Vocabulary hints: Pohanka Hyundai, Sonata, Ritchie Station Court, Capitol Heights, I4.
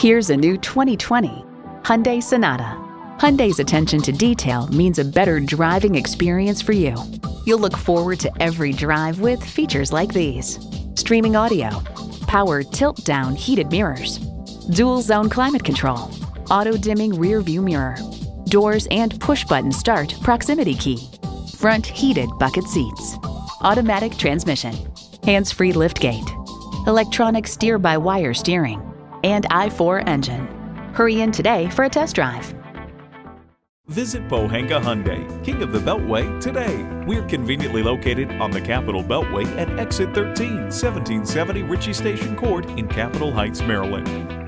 Here's a new 2020 Hyundai Sonata. Hyundai's attention to detail means a better driving experience for you. You'll look forward to every drive with features like these: streaming audio, power tilt-down heated mirrors, dual-zone climate control, auto-dimming rear-view mirror, doors and push-button start proximity key, front heated bucket seats, automatic transmission, hands-free liftgate, electronic steer-by-wire steering, and I4 engine. Hurry in today for a test drive. Visit Pohanka Hyundai, King of the Beltway, today. We're conveniently located on the Capitol Beltway at exit 13, 1770 Ritchie Station Court in Capitol Heights, Maryland.